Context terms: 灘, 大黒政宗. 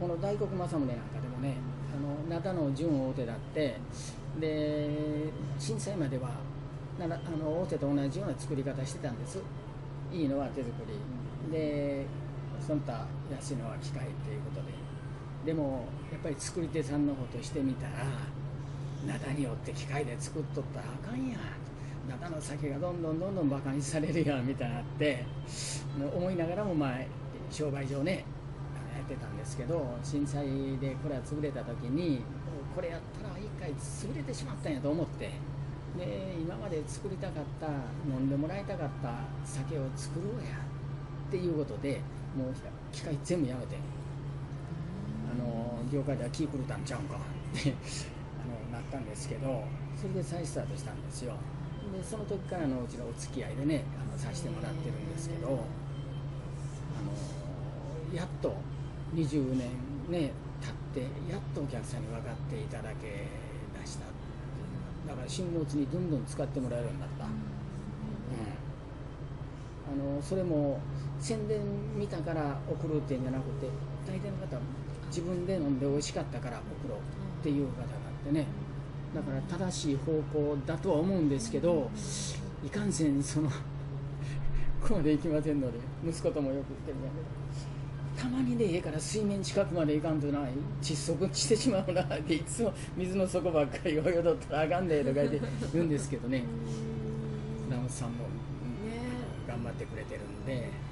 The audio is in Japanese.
この大黒政宗なんかでもね、灘の準大手だって、で震災までは大手と同じような作り方してたんです。いいのは手作りで、その他安いのは機械っていうことで、でもやっぱり作り手さんのことしてみたら、灘によって機械で作っとったらあかんや、灘の酒がどんどん馬鹿にされるやみたいになって思いながらも、まあ商売上ねやってたんですけど、震災でこれは潰れた時にこれやったら一回潰れてしまったんやと思って、で今まで作りたかった飲んでもらいたかった酒を作ろうやっていうことで、もう機械全部やめて、業界では気狂ったんちゃうんかってなったんですけど、それで再スタートしたんですよ。でその時からうちのお付き合いでねさせてもらってるんですけど、やっと20年ね経って、やっとお客さんに分かっていただけだした。だから信号機にどんどん使ってもらえるようになった、それも宣伝見たから送るっていうんじゃなくて、大体の方は自分で飲んで美味しかったから送ろうっていう方があってね、だから正しい方向だとは思うんですけど、いかんせんここまで行きませんので、息子ともよく言ってるんだけど、たまにね、家から水面近くまで行かんとな、窒息してしまうなって、いつも水の底ばっかり泳いどったらあかんでとか言って言うんですけどね、船本さんも頑張ってくれてるんで。